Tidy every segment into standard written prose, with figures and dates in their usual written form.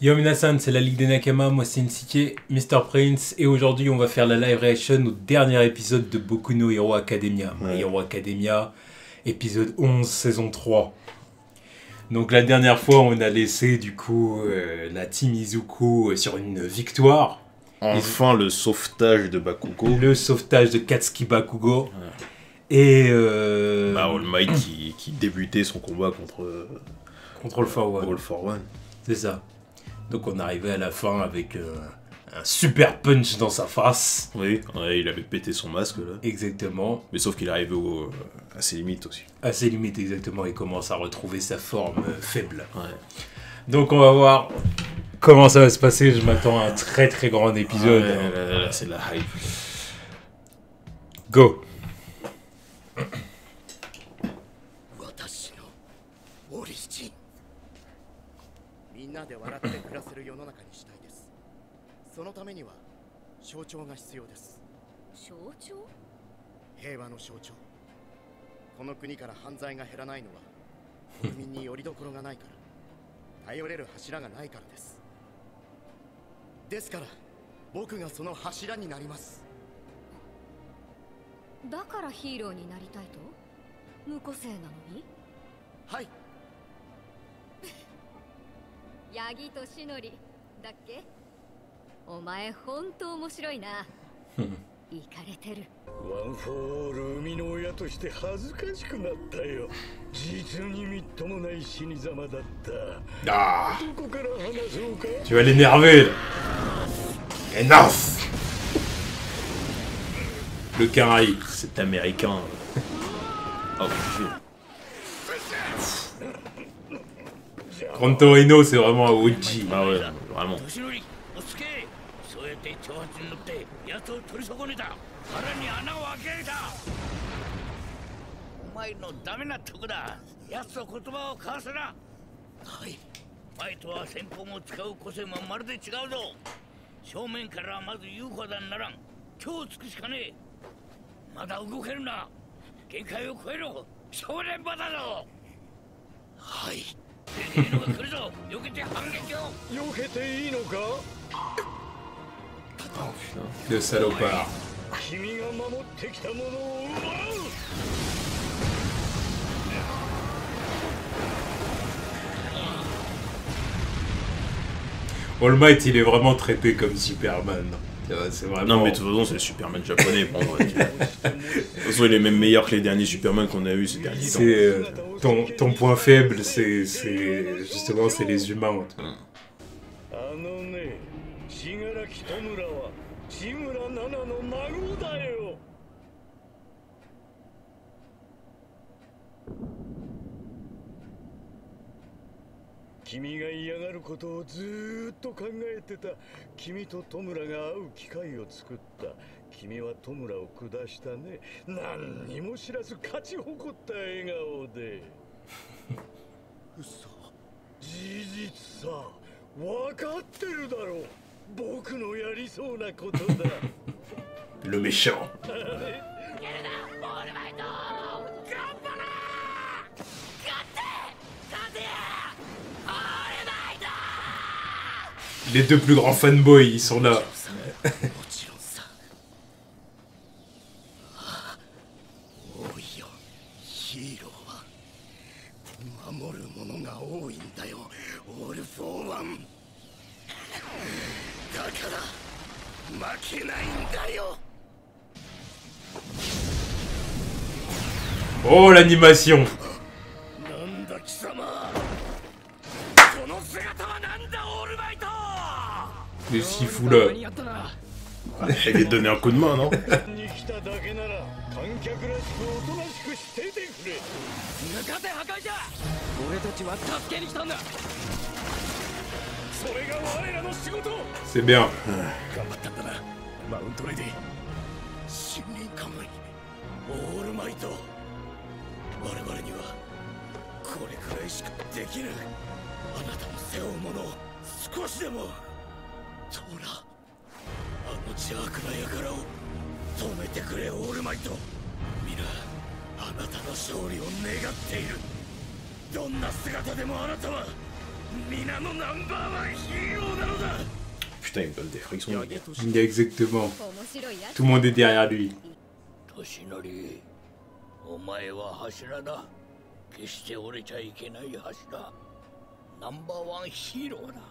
Yo Minasan, c'est la Ligue des Nakama, moi c'est Nsike, Mr Prince, et aujourd'hui on va faire la live reaction au dernier épisode de Boku no Hero Academia. Ouais. My Hero Academia, épisode 11, saison 3. Donc la dernière fois on a laissé du coup la team Izuku sur une victoire. Enfin le sauvetage de Bakugo. Le sauvetage de Katsuki Bakugo. Ouais. Et All Might qui débutait son combat contre Control for One. C'est ça. Donc on arrivait à la fin avec un super punch dans sa face. Oui, ouais, il avait pété son masque là. Exactement. Mais sauf qu'il arrivait à ses limites aussi. À ses limites, exactement. Il commence à retrouver sa forme faible. Ouais. Donc on va voir comment ça va se passer. Je m'attends à un très grand épisode. Ah ouais, hein. Là, c'est la hype. Go.はい。 ヤギとシノリだっけ？お前本当面白いな。イカれてる。ワンフォール生みの親として恥ずかしくなったよ。実にみっともない死に様だった。ああ。どこから話そうか。Tu vas l'énerver. Enough. Le Caraïbe, c'est américain. Oh shit. Kanto Eno, c'est vraiment un OG. Bah ouais, vraiment. Le salopard. All Might, il est vraiment traité comme Superman. Vraiment... Non mais de toute façon c'est Superman japonais. Bon, ouais, de toute façon il est même meilleur que les derniers Superman qu'on a eu ces derniers temps. Ton point faible c'est justement c'est les humains en tout cas. Le méchant. Les deux plus grands fanboys, ils sont là. Oh l'animation. Qu'est-ce qu'il fout là? Il lui a donné un coup de main, non? C'est bien. Putain, ils me donnent des frictions. Exactement. Tout le monde est derrière lui. Toshinori, omae wa hashira da. Keshite orecha ikenai hashira. Number one hero da.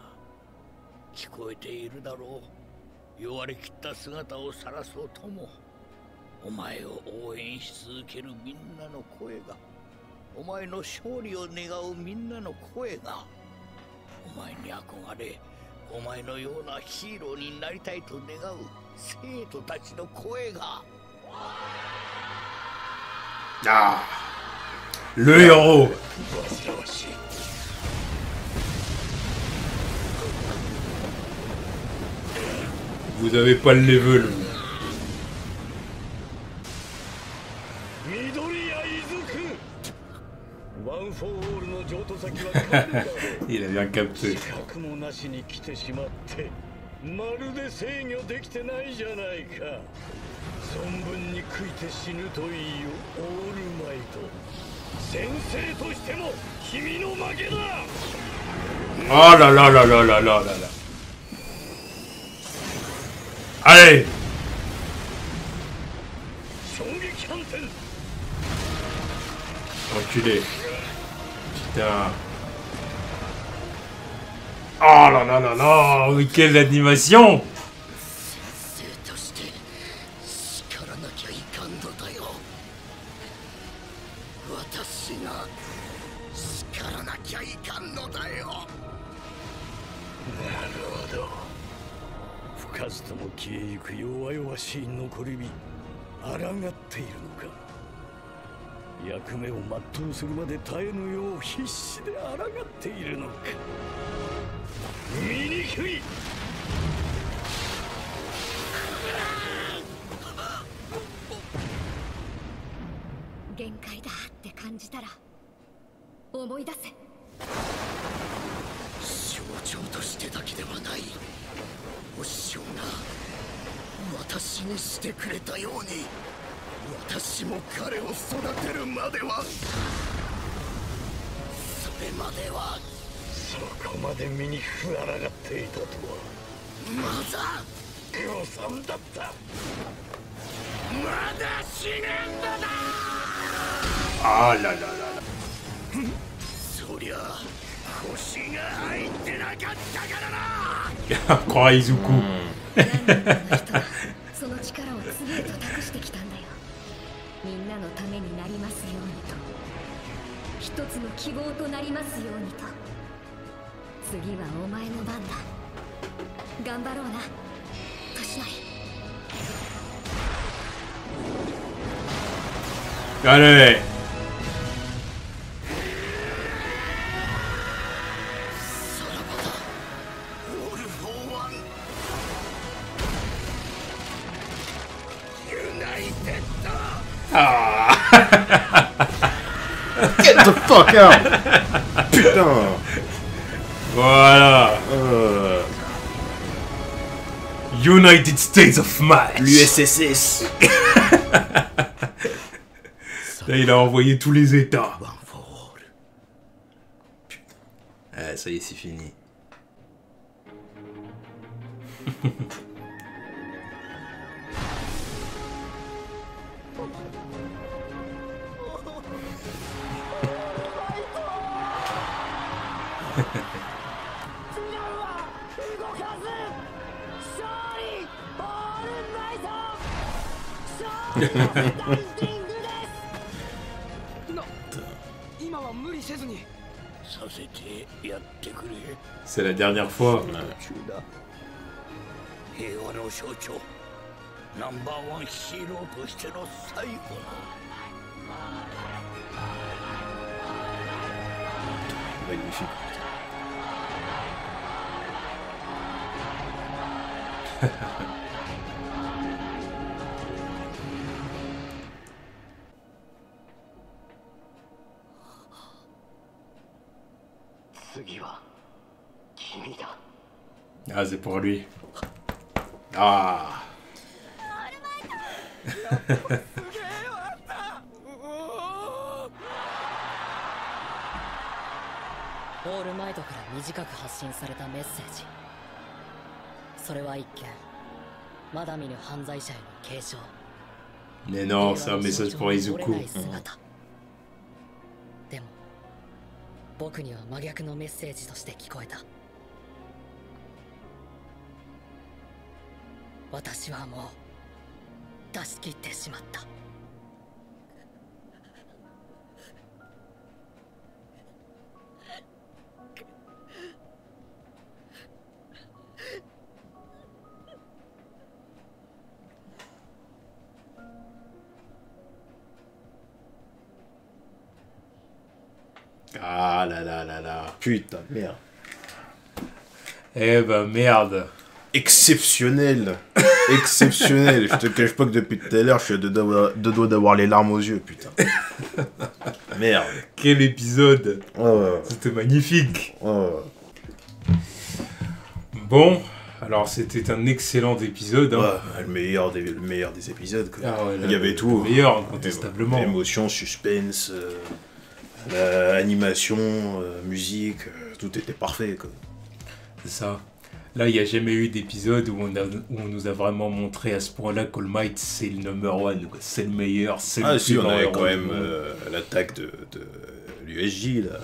Kikoete iru daro. Yowari kitta sugata o sarasou to mo. Omae o ouen shi tsukeru minna no koe ga. Omae no shouri o negau minna no koe ga. Omae ni akogare. お前のようなヒーローになりたいと願う生徒たちの声が。ああ、le héros。Vous avez pas le level. Il a bien capté. Oh là là là là là là là. Allez. Enculé. Putain. Oh là là là là, quelle animation! Ah là là là là. Crois Izuku. Allez. Ah. Get the fuck out. Putain. Voilà. United States of Smash. L'USSS. Là, il a envoyé tous les états. Ah, ça y est, c'est fini. C'est la dernière fois. Magnifique. Ah, c'est pour lui. Ah. オールマイトから短く発信されたメッセージ。それは一見まだ見ぬ犯罪者への警鐘。Mais non, c'est un message pour Izuku. Mais moi, j'ai entendu un message contraire. Ah là là là là. Putain, merde. Eh ben merde. Exceptionnel. Exceptionnel. Je te cache pas que depuis tout à l'heure, je suis à deux doigts d'avoir les larmes aux yeux, putain. Merde. Quel épisode. Oh. C'était magnifique. Oh. Bon, alors c'était un excellent épisode. Hein. Ouais, le meilleur des épisodes. Quoi. Ah, ouais, là, il y avait tout. Le meilleur, incontestablement. Émotion, suspense... animation, musique, tout était parfait. C'est ça. Là, il n'y a jamais eu d'épisode où on nous a vraiment montré à ce point-là qu'All Might, c'est le number 1, c'est le meilleur, c'est le plus si, on avait quand même l'attaque de l'USJ, là.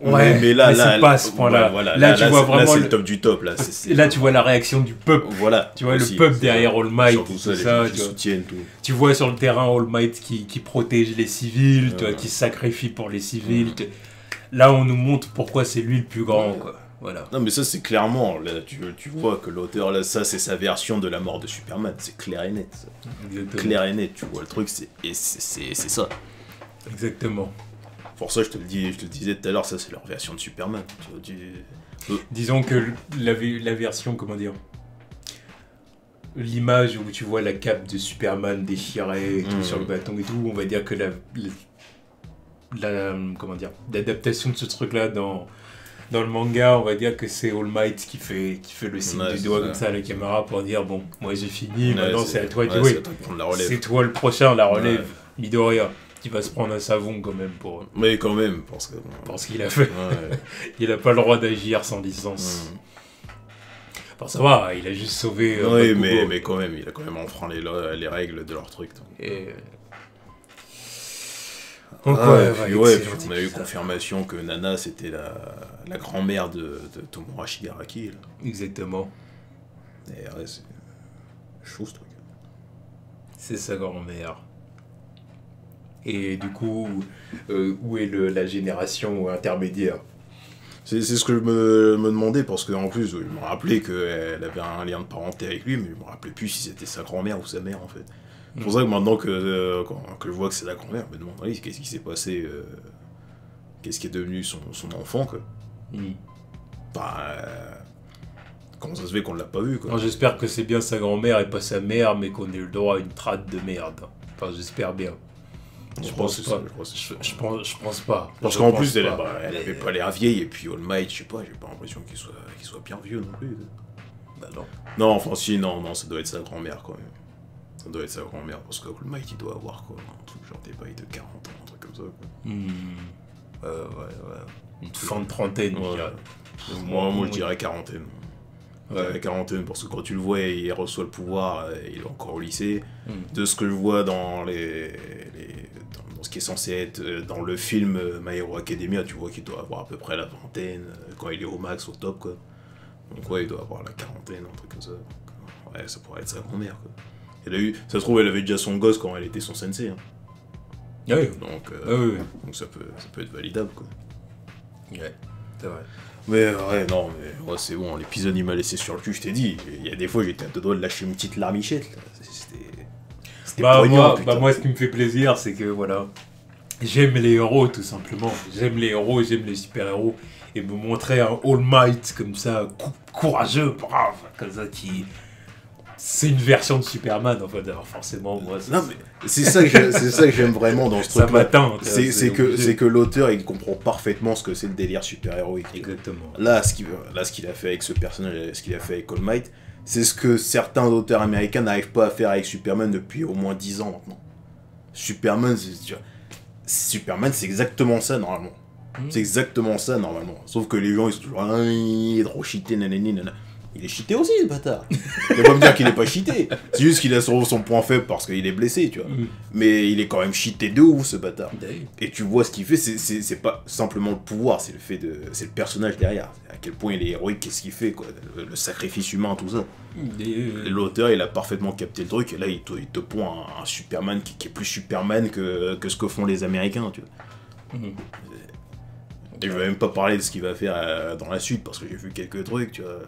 Ouais, mais là, c'est pas à ce point-là. Voilà, là, tu vois vraiment. Là, c'est le top du top. Là, là tu vois la réaction du peuple. Voilà. Tu vois aussi, le peuple derrière All Might. Surtout ça, les gens soutiennent tout. Tu vois sur le terrain All Might qui protège les civils, tu vois, qui sacrifie pour les civils. Là, on nous montre pourquoi c'est lui le plus grand, quoi. Voilà. Non, mais ça, c'est clairement. Là, tu vois que l'auteur, là, ça, c'est sa version de la mort de Superman. C'est clair et net. Ça. Clair et net. Tu vois le truc, c'est ça. Exactement. Pour ça, je te le disais tout à l'heure, ça c'est leur version de Superman. Disons que la version, comment dire, l'image où tu vois la cape de Superman déchirée et tout sur le bâton et tout, on va dire que l'adaptation de ce truc-là dans le manga, on va dire que c'est All Might qui fait le signe du doigt comme ça à la caméra pour dire bon, moi j'ai fini, maintenant c'est à toi de jouer. C'est toi le prochain, la relève, Midoriya. Il va se prendre un savon quand même pour... Mais quand même, parce qu'il a fait. Ouais. Il n'a pas le droit d'agir sans licence. Bon, ça va, il a juste sauvé... oui, mais quand même, il a quand même enfreint les règles de leur truc. Donc. Et... Donc, puis on a eu confirmation que Nana, c'était la grand-mère de Tomura Shigaraki. Là. Exactement. Et ouais, c'est chaud ce truc. C'est sa grand-mère. Et du coup, où est la génération intermédiaire? C'est ce que je me demandais, parce qu'en plus, je me rappelais qu'elle avait un lien de parenté avec lui, mais je me rappelais plus si c'était sa grand-mère ou sa mère, en fait. C'est pour ça que maintenant que je vois que c'est la grand-mère, je me demande qu'est-ce qui s'est passé, qu'est-ce qui est devenu son enfant, quoi. Comment ça se fait qu'on l'a pas vu, quoi. J'espère que c'est bien sa grand-mère et pas sa mère, mais qu'on ait eu le droit à une trade de merde. Enfin, j'espère bien. Je pense pas. Parce qu'en plus, elle avait pas l'air vieille, et puis All Might, je sais pas, j'ai pas l'impression qu'il soit bien vieux non plus. Bah non. Non, enfin si, non, ça doit être sa grand-mère quand même. Ça doit être sa grand-mère, parce que All Might, il doit avoir quoi, un truc genre des bails de 40 ans, un truc comme ça. Quoi. Ouais. Une fin de trentaine, je dirais. Moi, je dirais quarantaine. Ouais, quarantaine, parce que quand tu le vois, il reçoit le pouvoir, il est encore au lycée. De ce que je vois dans dans ce qui est censé être dans le film My Hero Academia, tu vois qu'il doit avoir à peu près la vingtaine, quand il est au max, au top, quoi. Donc ouais, il doit avoir la quarantaine, un truc comme ça. Donc, ouais, ça pourrait être sa grand-mère, quoi. Ça se trouve, elle avait déjà son gosse quand elle était son sensei. Hein. Oui. Donc ça peut être validable, quoi. Ouais, c'est vrai. Mais ouais, non, mais ouais, c'est bon, l'épisode il m'a laissé sur le cul, je t'ai dit. Il y a des fois, j'étais à deux doigts de lâcher une petite larmichette, là. Moi, ce qui me fait plaisir, c'est que voilà, j'aime les héros tout simplement. J'aime les héros, j'aime les super-héros. Et me montrer un All Might comme ça, courageux, brave, comme ça, qui. C'est une version de Superman en fait, alors forcément, moi. Non, mais c'est ça que j'aime vraiment dans ce truc. Ça m'atteint. C'est que l'auteur, il comprend parfaitement ce que c'est le délire super-héroïque. Exactement. Là, ce qu'il a fait avec ce personnage, ce qu'il a fait avec All Might. C'est ce que certains auteurs américains n'arrivent pas à faire avec Superman depuis au moins 10 ans maintenant. Superman, c'est exactement ça normalement. C'est exactement ça, normalement. Sauf que les gens, ils sont toujours... Ah, il est trop cheaté, nanani, nanana. Il est cheaté aussi, ce bâtard. Il va me dire qu'il n'est pas cheaté. C'est juste qu'il a son point faible parce qu'il est blessé, tu vois. Mais il est quand même cheaté de ouf, ce bâtard. Et tu vois ce qu'il fait, c'est pas simplement le pouvoir, c'est le fait de... C'est le personnage derrière. À quel point il est héroïque, qu'est-ce qu'il fait, quoi. Le sacrifice humain, tout ça. L'auteur, il a parfaitement capté le truc. Et là, il te pond un Superman qui est plus Superman que ce que font les Américains, tu vois. Je vais même pas parler de ce qu'il va faire dans la suite parce que j'ai vu quelques trucs, tu vois.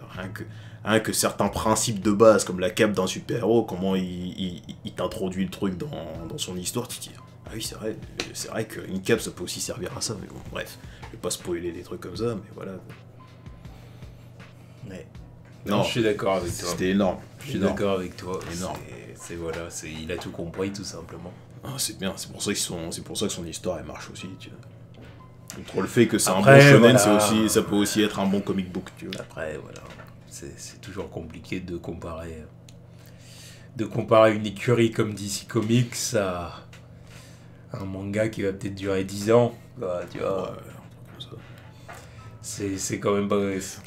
Rien que certains principes de base, comme la cape d'un super-héros, comment il t'introduit le truc dans son histoire, tu te dis ah oui, c'est vrai qu'une cape ça peut aussi servir à ça, mais bon, bref, je vais pas spoiler des trucs comme ça, mais voilà. Ouais. Non, je suis d'accord avec toi. C'était énorme. Je suis d'accord avec toi. Énorme. C'est voilà, il a tout compris tout simplement. Ah, c'est bien, c'est pour ça que son histoire elle marche aussi, tu vois. Contre le fait que c'est un bon shonen, voilà. Ça peut aussi être un bon comic book, tu vois. Après, voilà, c'est toujours compliqué de comparer, une écurie comme DC Comics à un manga qui va peut-être durer 10 ans, quoi, tu vois. Ouais, c'est quand même pas...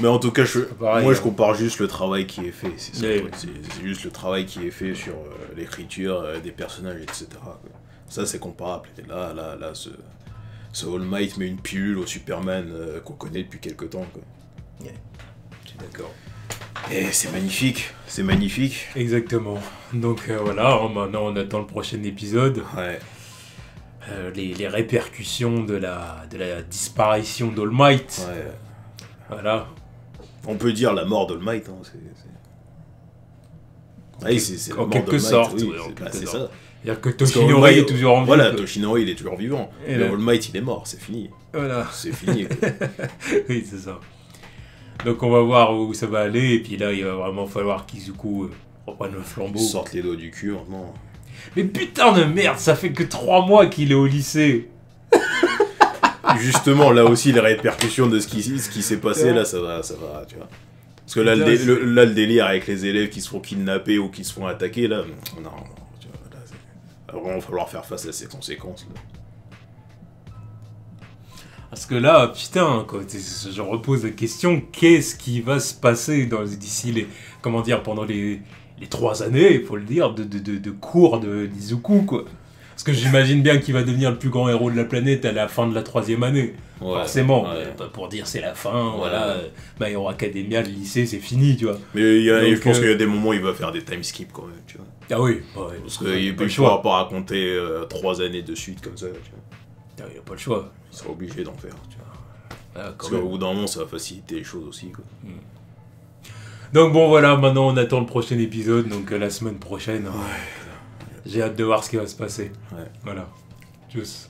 Mais en tout cas, moi je compare juste le travail qui est fait, c'est ça. Oui. C'est juste le travail qui est fait sur l'écriture des personnages, etc. Quoi. Ça, c'est comparable. Et là, ce All Might met une pilule au Superman qu'on connaît depuis quelques temps, quoi. Yeah. Je suis d'accord. Et c'est magnifique, c'est magnifique. Exactement. Donc voilà, maintenant on attend le prochain épisode. Ouais. Les répercussions de la disparition d'All Might. Ouais. Voilà. On peut dire la mort d'All Might, hein. C'est en quelque sorte. Oui, c'est ça. C'est-à-dire que Toshinori est toujours en vie. Voilà, Toshinori il est toujours vivant. Et mais All Might il est mort, c'est fini. Voilà. C'est fini. Oui, c'est ça. Donc on va voir où ça va aller. Et puis là, il va vraiment falloir qu'Izuku reprenne le flambeau. Il sorte les doigts du cul maintenant. Mais putain de merde, ça fait que 3 mois qu'il est au lycée. Justement, là aussi, les répercussions de ce qui s'est passé, là, ça va, tu vois. Parce que là, le délire avec les élèves qui se font kidnapper ou qui se font attaquer, là, non. Alors, il va falloir faire face à ces conséquences là. Parce que là, putain, quoi, je repose la question, qu'est-ce qui va se passer d'ici les... Comment dire, pendant les 3 années, il faut le dire, de cours d'Izuku, quoi. Parce que j'imagine bien qu'il va devenir le plus grand héros de la planète à la fin de la 3e année. Ouais, forcément, ouais. Pas pour dire c'est la fin, ouais. Voilà, My Hero Academia, le lycée, c'est fini, tu vois. Mais je pense qu'il y a des moments où il va faire des time skips quand même, tu vois. Ah oui, ouais, parce qu'il ne pourra pas raconter 3 années de suite comme ça, tu vois. Il n'a pas le choix. Il sera obligé d'en faire, tu vois. Ah, parce qu'au bout d'un moment, ça va faciliter les choses aussi, quoi. Donc bon, voilà, maintenant on attend le prochain épisode, donc la semaine prochaine. Ouais. J'ai hâte de voir ce qui va se passer. Ouais. Voilà. Tchuss.